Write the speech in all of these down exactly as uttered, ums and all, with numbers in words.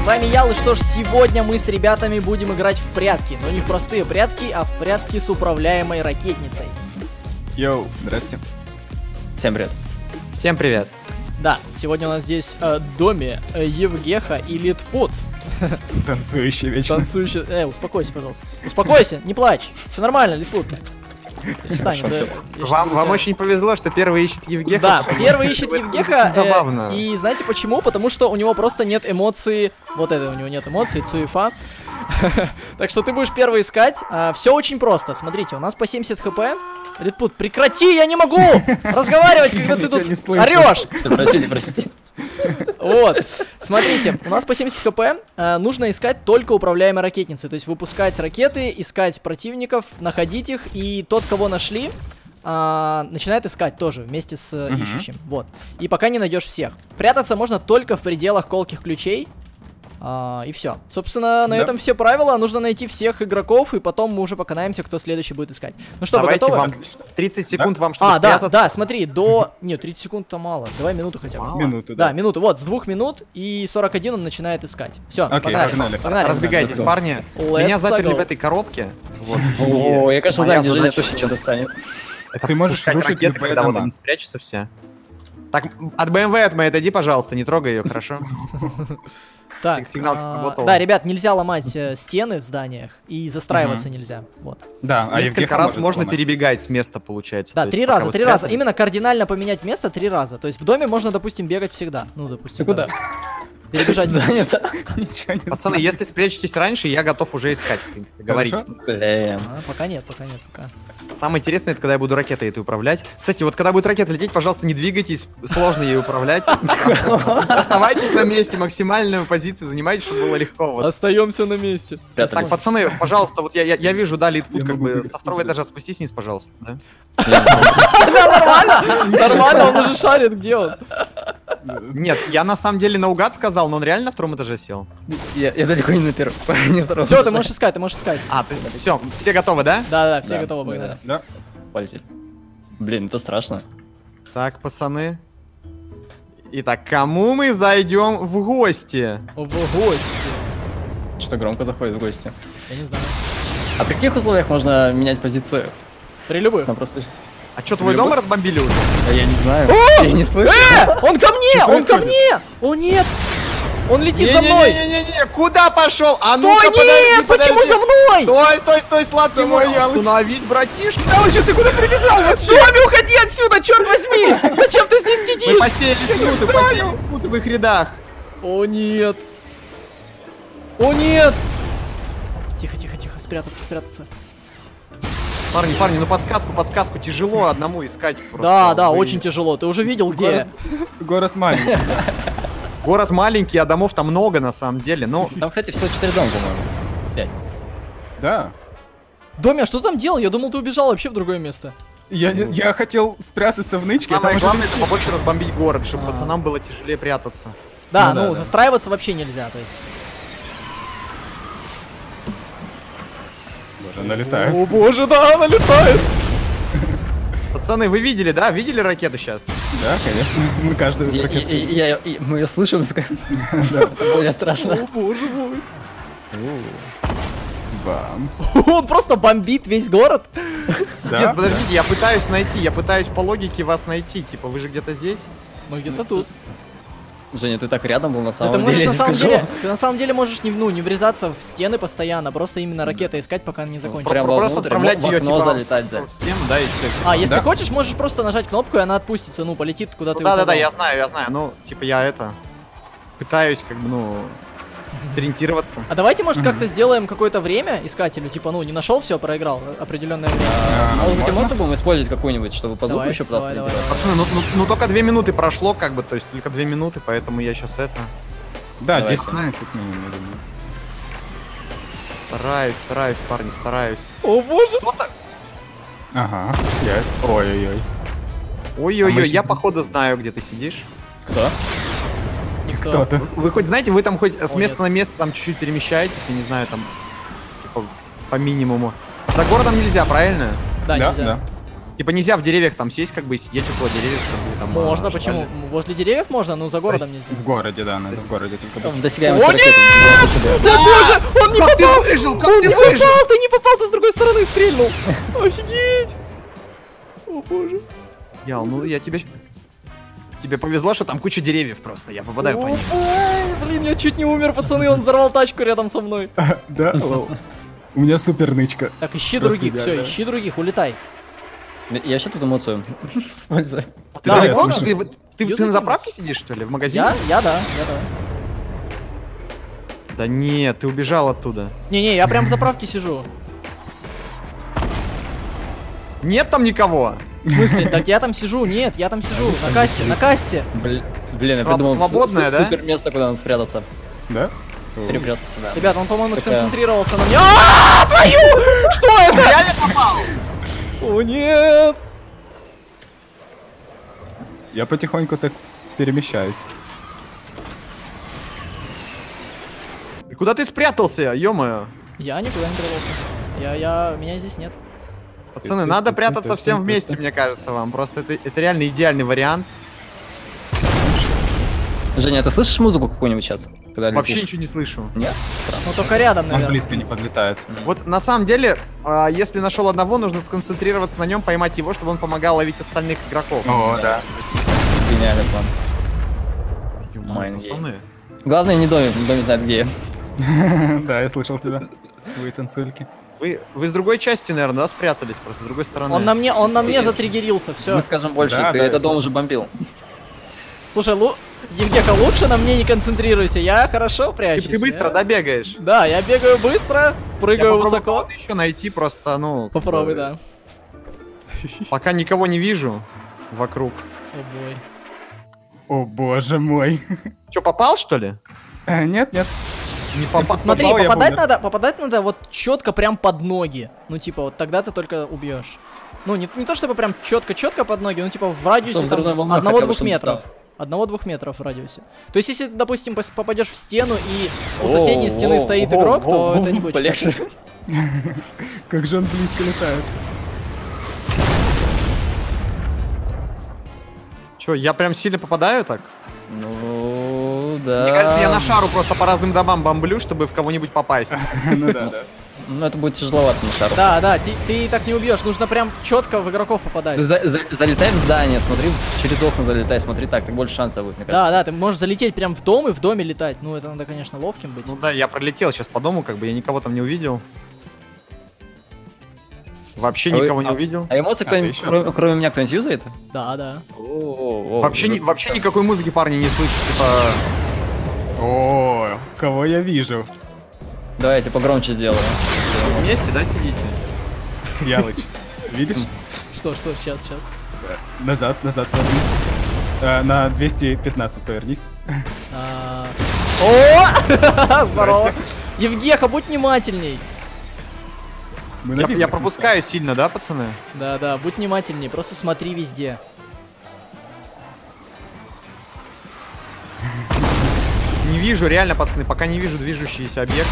с вами Ял, и что ж, сегодня мы с ребятами будем играть в прятки. Но не в простые прятки, а в прятки с управляемой ракетницей. Йоу, здрасте. Всем привет. Всем привет. Да, сегодня у нас здесь э, Доми, э, Евгеха и Литпут. Танцующий вечно. Танцующий. Э, успокойся, пожалуйста. Успокойся, не плачь. Все нормально, Литпут. Перестань, да, вам, вам очень повезло, что первый ищет Евгеха. Да, первый ищет Евгеха. Забавно. Э, и знаете почему? Потому что у него просто нет эмоций. Вот это у него нет эмоций, цуефа. Так что ты будешь первый искать. А, все очень просто. Смотрите, у нас по семьдесят хп. Литпут, прекрати, я не могу разговаривать, когда ты тут орешь. Простите, простите. Вот, смотрите, у нас по семьдесят хп, э, нужно искать только управляемые ракетницы. То есть выпускать ракеты, искать противников, находить их. И тот, кого нашли, э, начинает искать тоже вместе с э, угу. ищущим. Вот, и пока не найдешь всех. Прятаться можно только в пределах колких ключей. э, И все. Собственно, на да. этом все правила. Нужно найти всех игроков, и потом мы уже поканаемся, кто следующий будет искать. Ну что, давайте, вы готовы? Вам тридцать секунд, да? Вам что-то. А, да, да, смотри, до... Нет, тридцать секунд-то мало. Давай минуту хотя бы. Минуту, да. Да, минуту. Вот, с двух минут и сорок один он начинает искать. Все, окей, погнали. Погнали. Погнали. Разбегайтесь, да, парни. Let's Меня заперли go. в этой коробке. О, я, конечно, знаю, где Женя точно сейчас достанет. Ты можешь рушить ракеты, когда вот они спрячутся все. Так, от бэ эм вэ от моей отойди, пожалуйста, не трогай ее, хорошо? Так, сигнал сработал. Да, ребят, нельзя ломать стены в зданиях и застраиваться нельзя. Вот. Да, несколько раз можно перебегать с места, получается. Да, три раза, три раза. Именно кардинально поменять место три раза. То есть в доме можно, допустим, бегать всегда. Ну, допустим. Куда? Перебежать занято. Пацаны, если спрячетесь раньше, я готов уже искать. Говорите. Пока нет, пока нет, пока. Самое интересное, это когда я буду ракетой этой управлять. Кстати, вот когда будет ракета лететь, пожалуйста, не двигайтесь, сложно ей управлять. Оставайтесь на месте, максимальную позицию занимайте, чтобы было легко. Остаемся на месте. Так, пацаны, пожалуйста, вот я вижу, да, Литпут, как бы со второго этажа спустись вниз, пожалуйста, да? Нормально, нормально, он уже шарит, где он? Нет, я на самом деле наугад сказал, но он реально на втором этаже сел. Я далеко не на первом. Все, ты можешь искать, ты можешь искать. А, ты все, все готовы, да? Да, да, все готовы, да. Да? Полетели. Блин, это страшно. Так, пацаны. Итак, кому мы зайдем в гости? В гости. Что-то громко заходит в гости. Я не знаю. А при каких условиях можно менять позицию? При любых. Просто... А что, твой дом разбомбили уже? Да я не знаю. Я не слышу. Он ко мне! Он ко мне! О, нет! Он летит не, за мной! Не-не-не-не, куда пошел? А ну-ка, подожди, нет, подожди. Почему за мной? Стой, стой, стой, сладкий мой, остановись, братишка! Да вообще, ты куда прибежал вообще? Доми, уходи отсюда, черт возьми! Зачем ты здесь сидишь? Мы посеяли слюты, посеяли в путовых рядах. О нет! О нет! Тихо-тихо-тихо, спрятаться, спрятаться. Парни, парни, ну подсказку, подсказку, тяжело одному искать. Просто. Да, да, очень тяжело, ты уже видел где? Город маленький. Город маленький, а домов там много на самом деле, но... Там, кстати, всего четыре дома, по-моему. пять. Да. Доми, а что ты там делал? Я думал, ты убежал вообще в другое место. Я, ну, я хотел спрятаться в нычке. Самое главное, это побольше разбомбить город, чтобы а. пацанам было тяжелее прятаться. Да, ну, ну да, застраиваться да. вообще нельзя, то есть. Боже, она летает. О, боже, да, она летает. Пацаны, вы видели, да? Видели ракету сейчас? Да, конечно. Мы каждую я, ракету... Я, я, я, мы ее слышим. Более страшно. О, боже мой. Бамс. Он просто бомбит весь город. Нет, подождите, я пытаюсь найти. Я пытаюсь по логике вас найти. Типа, вы же где-то здесь. Мы где-то тут. Женя, ты так рядом был на самом деле. Ты на самом деле можешь не врезаться в стены постоянно, просто именно ракеты искать, пока она не закончится. Просто отправлять ее в стену, да, и все. А, если хочешь, можешь просто нажать кнопку, и она отпустится, ну, полетит куда-то. Да, да, да, я знаю, я знаю. Ну, типа я это. Пытаюсь, как бы, ну, сориентироваться. А давайте, может, как-то сделаем какое-то время искателю, типа, ну, не нашел, все, проиграл определенное время. Может быть, эмоцию будем использовать какую-нибудь, чтобы по звуку еще пытаться делать. Пацаны, ну, ну, ну только две минуты прошло, как бы, то есть только две минуты, поэтому я сейчас это. Да, здесь знаю, тут минимум. Стараюсь, стараюсь, парни, стараюсь. О боже! Ага. Ой-ой-ой. Ой-ой-ой, я походу знаю, где ты сидишь. Кто? Кто-то. Вы, вы хоть знаете, вы там хоть с места на место там чуть-чуть перемещаетесь, я не знаю, там, типа, по минимуму. За городом нельзя, правильно? Да, да нельзя. Да. Типа нельзя в деревьях там сесть, как бы сидеть около деревьев, чтобы там... Можно, а, почему? Шпали. Возле деревьев можно, но за городом нельзя. В городе, да, надо в городе только... Он досягаемость ракеты. Да боже, он не попал! Ты выжил, как ты выжил? Ты не попал, ты с другой стороны стрельнул! Офигеть! О боже. Ял, ну я тебе... Тебе повезло, что там куча деревьев просто, я попадаю по ним. Блин, я чуть не умер, пацаны, он взорвал тачку рядом со мной. Да? У меня супер нычка. Так, ищи других, все, ищи других, улетай. Я сейчас тут эмоцию использую. Ты на заправке сидишь, что ли, в магазине? Я, да, я, да. Да нет, ты убежал оттуда. Не-не, я прям в заправке сижу. Нет там никого. В смысле? Так я там сижу, нет, я там сижу, на кассе, на кассе. Блин, я придумал супер место, куда надо спрятаться. Да? Припрятаться, да. Ребят, он, по-моему, сконцентрировался на мне. Ааа, твою! Что это? Я не попал! О, нет! Я потихоньку так перемещаюсь. Куда ты спрятался, ё-моё? Я никуда не прятался. Я, я, меня здесь нет. Пацаны, надо прятаться всем вместе, мне кажется, вам. Просто это, это реально идеальный вариант. Женя, ты слышишь музыку какую-нибудь сейчас? Вообще ничего не слышу. Нет? Ну только рядом, наверное. Он близко не подлетает. Вот на самом деле, если нашел одного, нужно сконцентрироваться на нем, поймать его, чтобы он помогал ловить остальных игроков. О, да. Гениальный план. Главное, не Доми, Доми знает, где я. Да, я слышал тебя. Твои танцульки. Вы, вы с другой части, наверное, да, спрятались, просто с другой стороны. Он на мне, он на мне затриггерился, все. Мы скажем больше, да, ты да, этот дом уже бомбил. Слушай, Лу... Евгеха, лучше на мне не концентрируйся, я хорошо прячусь. Ты, ты быстро я... добегаешь. Да, я бегаю быстро, прыгаю я высоко. Я еще найти просто, ну... Попробуй, да. Пока никого не вижу вокруг. О, бой. О боже мой. Че, попал, что ли? Э, нет, нет. Не попал, смотри, попал, попадать надо, попадать надо вот четко прям под ноги. Ну типа вот тогда ты только убьешь. Ну не, не то чтобы прям четко-четко под ноги, ну типа в радиусе одного-двух метров. Одного-двух метров в радиусе. То есть если, допустим, попадешь в стену и у соседней стены стоит игрок, то это не будет легче. Как же он близко летает. Че, я прям сильно попадаю так? Ну, да. Мне кажется, я на шару просто по разным домам бомблю, чтобы в кого-нибудь попасть. Ну да, да. Ну это будет тяжеловато на шару. Да, да, ты так не убьешь, нужно прям четко в игроков попадать. Залетай в здание, смотри, через окна залетай, смотри так, ты больше шансов будет, мне кажется. Да, да, ты можешь залететь прям в дом и в доме летать, ну это надо, конечно, ловким быть. Ну да, я пролетел сейчас по дому, как бы я никого там не увидел. Вообще никого не увидел. А эмоции кто-нибудь, кроме меня, кто-нибудь юзает? Да, да. Вообще никакой музыки парни не слышат, типа... О, кого я вижу. Давайте погромче сделаю. Вы вместе, да, сидите? Ялыч, видишь? Что, что, сейчас, сейчас. Назад, назад, повернись. На двести пятнадцать повернись. О! Здорово! Евгеха, будь внимательней! Я, я пропускаю сильно, да, пацаны? Да, да, будь внимательнее, просто смотри везде. Не вижу, реально, пацаны, пока не вижу движущиеся объекты.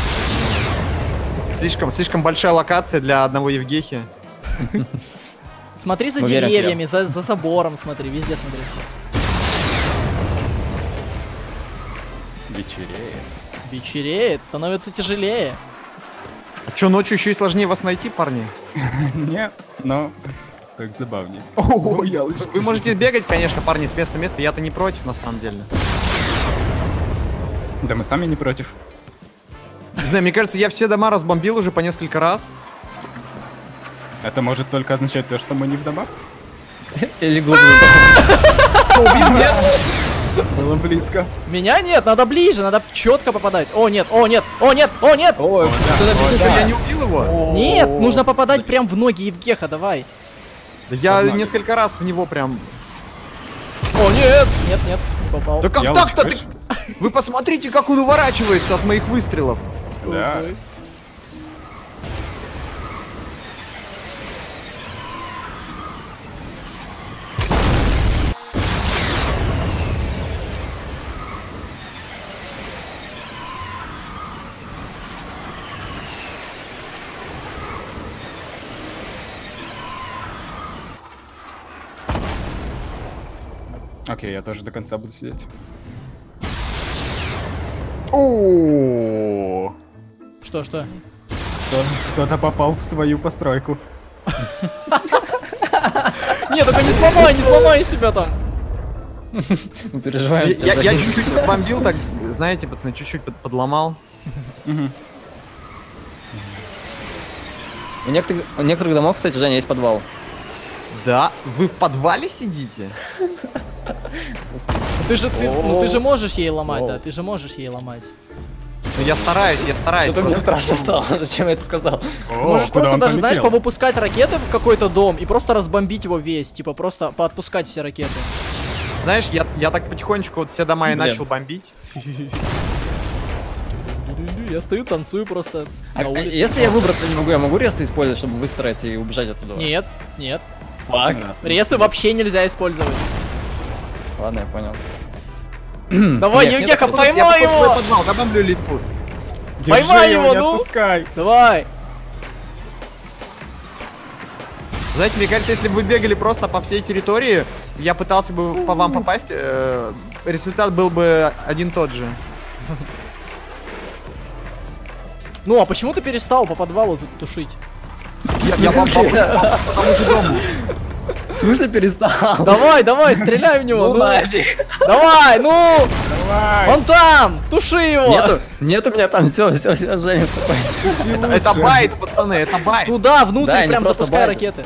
Слишком, слишком большая локация для одного Евгехи. Смотри за деревьями, за, за собором, смотри, везде смотри. Вечереет. Вечереет, становится тяжелее. А чё, ночью еще и сложнее вас найти, парни? Нет, но так забавнее. Вы можете бегать, конечно, парни, с места в место. Я-то не против, на самом деле. Да мы сами не против. Не знаю, мне кажется, я все дома разбомбил уже по несколько раз. Это может только означать то, что мы не в домах? Или глубоко. Было близко. Меня нет, надо ближе, надо четко попадать. О, нет, о, нет, о, нет, о, нет! О, я не убил его? Нет, нужно попадать прям в ноги Евгеха, давай. Я несколько раз в него прям. О, нет! Нет, нет, не попал. Да как так-то ты? Вы посмотрите, как он уворачивается от моих выстрелов. Да. Окей, я тоже до конца буду сидеть. О! Что, что? Кто-то попал в свою постройку. Не, только не сломай, не сломай себя там. Мы переживаем. Я чуть-чуть бомбил, так, знаете, пацаны, чуть-чуть подломал. У некоторых, у некоторых домов, кстати, Женя, есть подвал. Да? Вы в подвале сидите? Ты же, ты, ну, ты же можешь ей ломать, да? Ты же можешь ей ломать. Ну, я стараюсь, я стараюсь. Что-то мне страшно стало, зачем я это сказал. О, можешь просто даже, полетел? Знаешь, повыпускать ракеты в какой-то дом и просто разбомбить его весь. Типа просто поотпускать все ракеты. Знаешь, я, я так потихонечку вот все дома Блин. и начал бомбить. Я стою, танцую просто а, на улице. Если я выбраться не могу, я могу ресы использовать, чтобы выстроить и убежать оттуда? Нет, нет. Фак. Ресы вообще нельзя использовать. Ладно, я понял. Давай, Евгеха, поймай его! Добавлю литпут. Поймай его, ну! Отпускай. Давай! Знаете, мне кажется, если бы вы бегали просто по всей территории, я пытался бы по вам попасть, э, результат был бы один тот же. Ну, а почему ты перестал по подвалу тут тушить? Я попал по тому же дому. В смысле перестал? Давай, давай, стреляй в него. Ну нафиг. Давай, ну! Давай! Он там! Туши его! Нету, нет у меня там, все, все, все, Женя, спокойно. Это байт, пацаны, это байт. Туда, внутрь, прям запускай ракеты.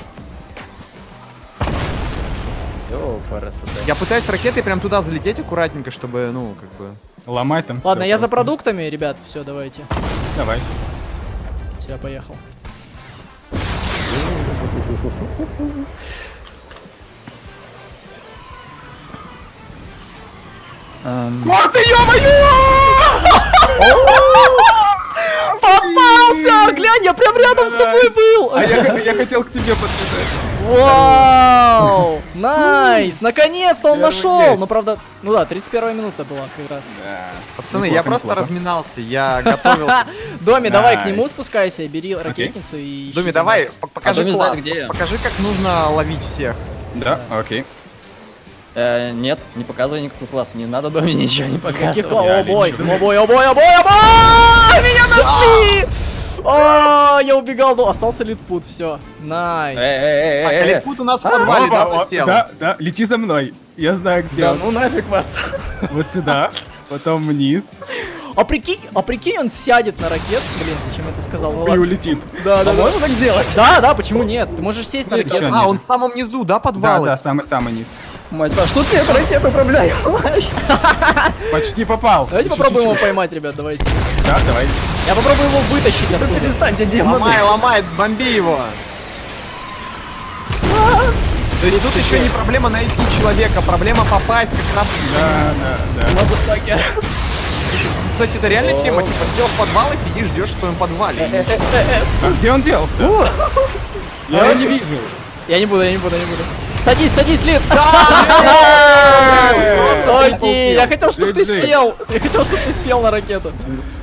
Я пытаюсь ракетой прям туда залететь аккуратненько, чтобы, ну, как бы... Ломать там. Ладно, я за продуктами, ребят, все, давайте. Давай. Все, поехал. Вот ты, ё-моё! Попался! Глянь, я прям рядом с тобой был! А я хотел к тебе подбежать. Вау! Найс! Наконец-то он нашел! Ну правда, ну да, тридцать первая минута была как раз. Пацаны, я просто разминался, я готовился. Доми, давай к нему спускайся, бери ракетницу и... Доми, давай, покажи класс, покажи, как нужно ловить всех. Да, окей. Э, нет, не показывай никакой класс, не надо Доми ничего не показывать. О бой, о бой, о бой, о бой, о бой! Меня нашли! О, я убегал, но остался литпут, все. Найс. А литпут у нас в подвале, да, засел. Да, да, лети за мной, я знаю где. Да, ну нафиг вас. Вот сюда, потом вниз. А прикинь, а прикинь, он сядет на ракету, блин, зачем это сказал? И улетит. Да, да, да. Можно так делать? Да, да, почему нет? Ты можешь сесть на ракету. А, он в самом низу, да, подвал? Да, да, самый-самый низ. Мать, а что ты эту ракету управляешь? Почти попал. Давайте попробуем его поймать, ребят, давайте. Да, давай. Я попробую его вытащить оттуда. Перестаньте, демоны. Ломай, ломай, бомби его. То есть тут еще не проблема найти человека, проблема попасть как раз. Да, да, да. Кстати, это реально тема, типа, сел в подвал и сидишь, ждешь в своем подвале. А где он делся? Я его не вижу. Я не буду, я не буду, я не буду. Садись, садись, Лит! Окей, я хотел, чтобы ты сел. Я хотел, чтобы ты сел на ракету.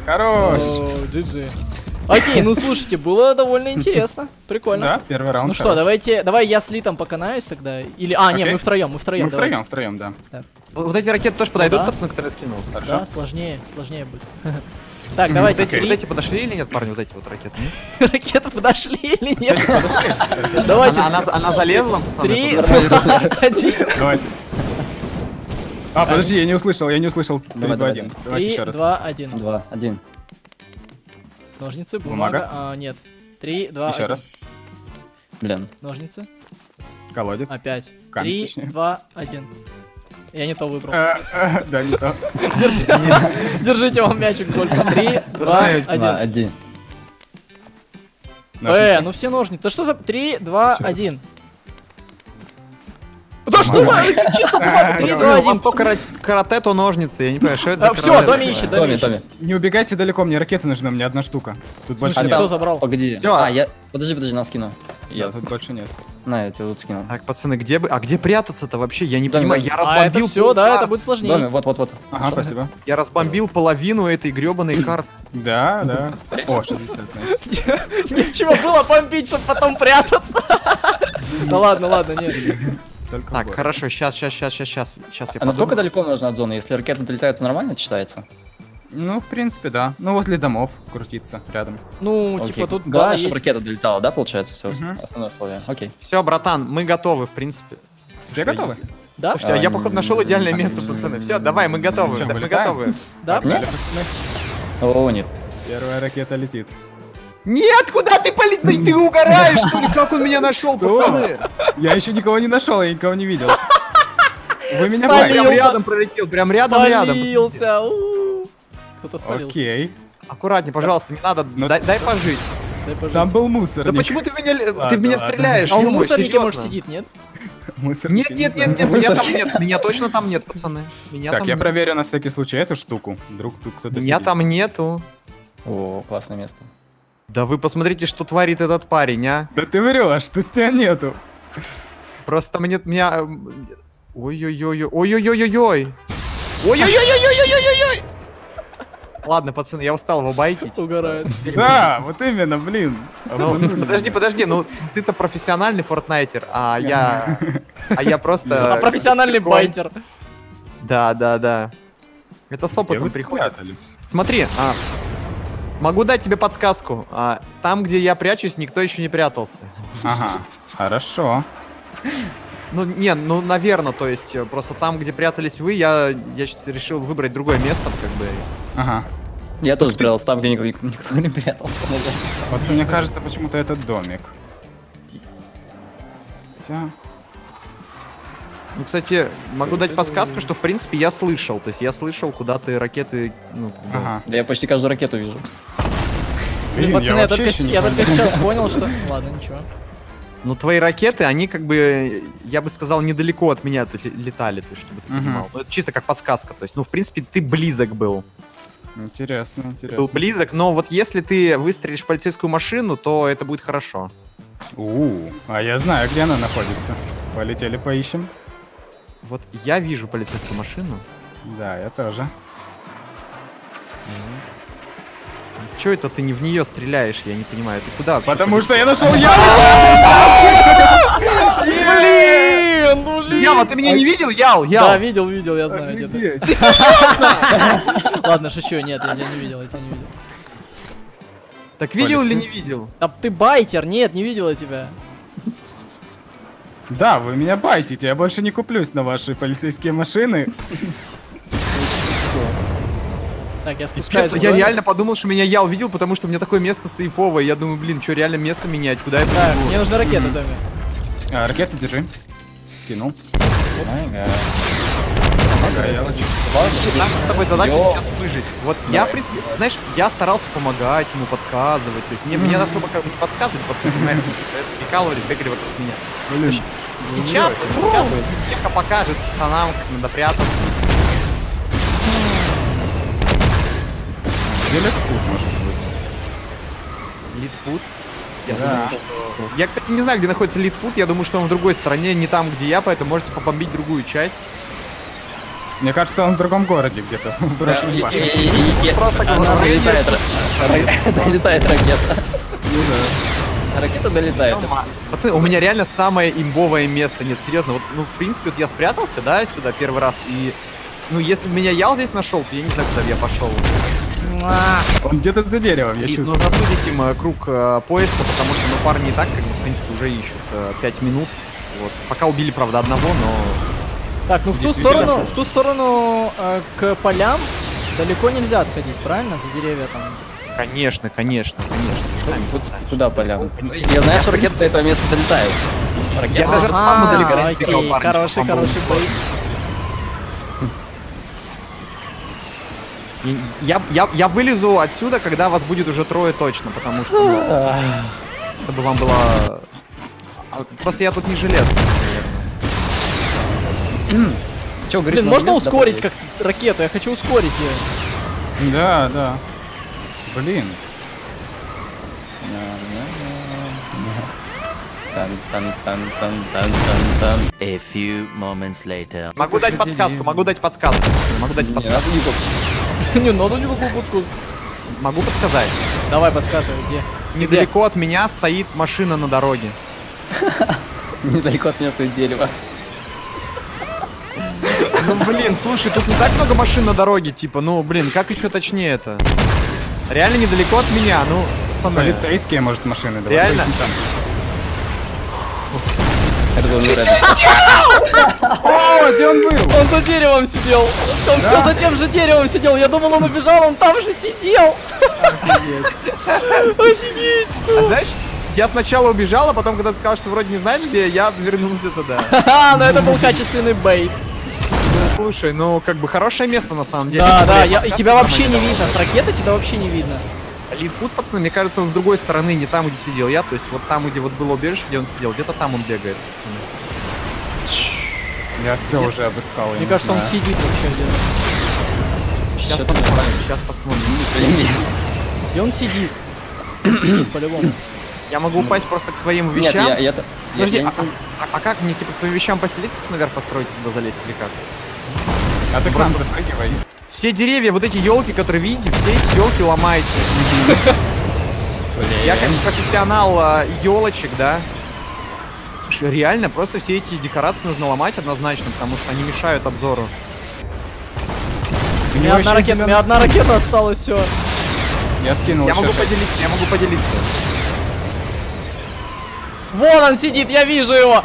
Хорош. джи джи. Окей, ну слушайте, было довольно интересно. Прикольно. Да, первый раунд. Ну что, давайте, давай я с Литом поканаюсь тогда. Или, а, нет, мы втроем, мы втроем. Мы втроем, втроем, да. Вот эти ракеты тоже подойдут, пацаны, которые я скинул. Да, сложнее, сложнее будет. Так, давайте. Вот эти подошли или нет, парни, вот эти вот ракеты? Ракеты подошли или нет? Давайте. Она залезла, пацаны. Три, два, один. А, подожди, я не услышал, я не услышал. Три, два, один. Давайте еще раз. Два, один. Два, один. Ножницы, бумага. Нет. Три, два, один. Еще раз. Блин. Ножницы. Колодец. Опять. Три, два, один. Я не то выбрал. Да, не то. Держите вам мячик сколько. Три, два, один. Э, ну все ножницы. Да что за... Три, два, один. Да что за... Чисто бумага. Три, два, один. У вас только карате, то ножницы. Я не понимаю, что это за карате. Все, Доми ищет, Доми ищет. Не убегайте далеко, мне ракеты нужны, мне одна штука. Тут больше нет. Кто забрал? Погоди. А, я... Подожди, подожди, нас кину. Я тут больше нет. На, я тебя тут скинул. Так, пацаны, где бы. А где прятаться-то вообще? Я не Доми, понимаю. Я разбомбил. А это все, да, это будет сложнее. Доми, вот, вот, вот. Ага, что? Спасибо. Я разбомбил половину этой гребаной карты. Да, да. О, шестьдесят. Ничего было бомбить, чтобы потом прятаться. Да ладно, ладно, нет. Только так, хорошо, сейчас, сейчас, сейчас, сейчас, сейчас. Я а насколько далеко нужно от зоны? Если ракеты долетают, то нормально это считается? Ну, в принципе, да. Ну, возле домов крутиться рядом. Ну, окей. Типа тут, главное, да, чтобы есть... ракета долетала, да, получается? Все, угу. Основное условие. Окей. Все, братан, мы готовы, в принципе. Все готовы? Да. Слушайте, а, я, походу, нашел идеальное место, пацаны. Все, давай, мы готовы. Что, да, мы готовы. Да, мы... О, нет. Первая ракета летит. Нет, куда ты полет? Ты угораешь, что ли? Как он меня нашел, пацаны? Я еще никого не нашел, я никого не видел. Вы меня прям рядом пролетел, прям рядом, рядом. Кто-то спалился. Окей. Аккуратнее, пожалуйста, не надо. Дай пожить. Там был мусорник. Да почему ты в меня стреляешь? А он в мусорнике, может, сидит, нет? Нет, нет, нет, нет, меня там нет, меня точно там нет, пацаны. Так, я проверю на всякий случай эту штуку. Вдруг тут кто-то сидит. Меня там нету. О, классное место. Да вы посмотрите, что творит этот парень, а? Да ты врешь, тут тебя нету. Просто мне... меня... Ой-ой-ой-ой... Ой-ой-ой-ой-ой! Ой-ой-ой-ой-ой-ой-ой-ой! Ладно, пацаны, я устал его байтить. Угорает. Да, вот именно, блин. Подожди, подожди, ну ты-то профессиональный фортнайтер, а я... А я просто... А профессиональный байтер. Да, да, да. Это с опытом приходит. Смотри, а... Могу дать тебе подсказку. А, там, где я прячусь, никто еще не прятался. Ага, хорошо. Ну, не, ну, наверное, то есть, просто там, где прятались вы, я, я сейчас решил выбрать другое место, как бы. Ага. Я тоже прятался там, где никто, никто не прятался. Вот мне кажется, почему-то этот домик. Хотя... Ну, кстати, могу дать подсказку, что, в принципе, я слышал. То есть я слышал, куда ты ракеты... Ну, ага. Да я почти каждую ракету вижу. Блин, пацаны, я, я, только, я только сейчас понял, что... Ладно, ничего. Ну, твои ракеты, они как бы, я бы сказал, недалеко от меня тут летали, то есть, чтобы ты понимал. Ну, это чисто как подсказка. То есть, ну, в принципе, ты близок был. Интересно, интересно. Был близок, но вот если ты выстрелишь в полицейскую машину, то это будет хорошо. У-у-у, а я знаю, где она находится. Полетели, поищем. Вот я вижу полицейскую машину. Да, я тоже. Угу. Чё это ты не в нее стреляешь, я не понимаю. Ты куда? Потому что я нашел Яла! Блин, ну блин! Яла, ты меня не видел, Ял? Да, видел, видел, я знаю где ты. Ты серьезно? Ладно, шучу, нет, я тебя не видел, я тебя не видел. Так видел или не видел? Да ты байтер, нет, не видела тебя. Да, вы меня байтите, я больше не куплюсь на ваши полицейские машины. Так, я спускаюсь. Я реально подумал, что меня Ял видел, потому что у меня такое место сейфовое. Я думаю, блин, что реально место менять? Куда я пойду? Мне нужна ракета, Доми. Ракету держи. Скинул. Наша с тобой задача сейчас выжить. Вот я, знаешь, я старался помогать ему, подсказывать. То есть мне особо как бы не подсказывать, подсказывать. Прикалывались, бегали вокруг меня. Блин. Сейчас, сейчас Евгеха покажет пацанам, как надо прятаться. Где Литпут, может быть? Литпут? Я, да. думаю, что... я, кстати, не знаю, где находится Литпут. Я думаю, что он в другой стороне, не там, где я, поэтому можете побомбить другую часть. Мне кажется, он в другом городе где-то. Просто долетает ракета. Ракета долетает. Пацаны, у меня реально самое имбовое место. Нет, серьезно, вот, ну, в принципе, вот я спрятался, да, сюда первый раз. И, ну, если бы меня Ял здесь нашел, то я не знаю, куда бы я пошел. Он где-то за деревом, я чувствую. Нужно судить им круг поиска, потому что, ну, парни и так, как бы, в принципе, уже ищут пять минут. Вот. Пока убили, правда, одного, но... Так, ну, в ту сторону, в ту сторону э, к полям далеко нельзя отходить, правильно? За деревья там... Конечно, конечно, конечно. Куда поля? Я знаю, что ракеты до этого места долетают. Я даже от спама далеко. Хороший, хороший бой. Я вылезу отсюда, когда вас будет уже трое точно, потому что... Чтобы вам было... Просто я тут не желез. Блин, можно ускорить как ракету? Я хочу ускорить ее. Да, да. Блин. A few moments later. Могу дать подсказку, могу дать подсказку. Могу дать подсказку. Не надо никакую подсказку. Могу подсказать. Давай подсказывай, где? Недалеко от меня стоит машина на дороге. Недалеко от меня стоит дерево. Ну блин, слушай, тут не так много машин на дороге, типа, ну блин, как еще точнее это? Реально недалеко от меня, ну, со мной. Полицейские, может, машины. Реально? Это было невероятно. О, где он был? Он за деревом сидел. Он все за тем же деревом сидел. Я думал, он убежал, он там же сидел. Офигеть. Офигеть, что? Знаешь? Я сначала убежал, а потом, когда сказал, что вроде не знаешь где, я вернулся туда. Ха-ха, но это был качественный бейт. Слушай, ну как бы хорошее место на самом деле. Да, да, и тебя вообще не видно, с ракеты тебя вообще не видно. Литпут, пацаны, мне кажется, он с другой стороны, не там, где сидел я, то есть вот там, где вот было убежище, где он сидел, где-то там он бегает, пацаны. Я все уже обыскал. Мне кажется, он сидит вообще где-то. Сейчас посмотрим, сейчас посмотрим. Где он сидит? Сидит по-любому. Я могу упасть просто к своим вещам. Нет, я, я, Подожди, я, я а, не... а, а как мне типа к своим вещам постелиться наверх, построить туда залезть или как? А ты к нам запрыгивай. Все деревья, вот эти елки, которые видите, все эти елки ломаете. Я как профессионал елочек, да. Слушай, реально, просто все эти декорации нужно ломать однозначно, потому что они мешают обзору. У меня одна ракета, у меня одна ракета осталась, все. Я скинул. Я могу поделиться, я могу поделиться. Вон он сидит, я вижу его.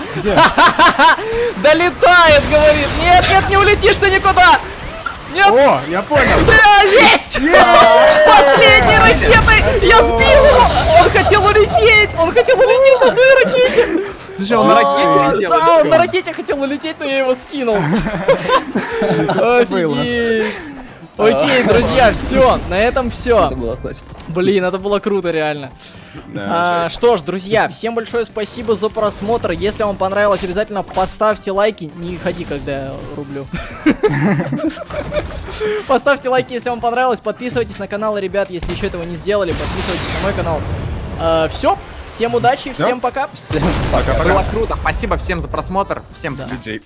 Долетает, говорит. Нет, нет, не улетишь ты никуда. Нет. О, я понял. Да, есть! Последней ракетой я сбил его. Он хотел улететь, он хотел улететь на своей ракете. Слушай, он на ракете летел? Да, он на ракете хотел улететь, но я его скинул. Офигеть. Окей, друзья, все, на этом все. Блин, это было круто, реально. Да, а, что ж, друзья, всем большое спасибо за просмотр. Если вам понравилось, обязательно поставьте лайки. Не ходи, когда я рублю. Поставьте лайки, если вам понравилось. Подписывайтесь на канал, ребят, если еще этого не сделали. Подписывайтесь на мой канал. Все, всем удачи, всем пока. Было круто, спасибо всем за просмотр. Всем людей.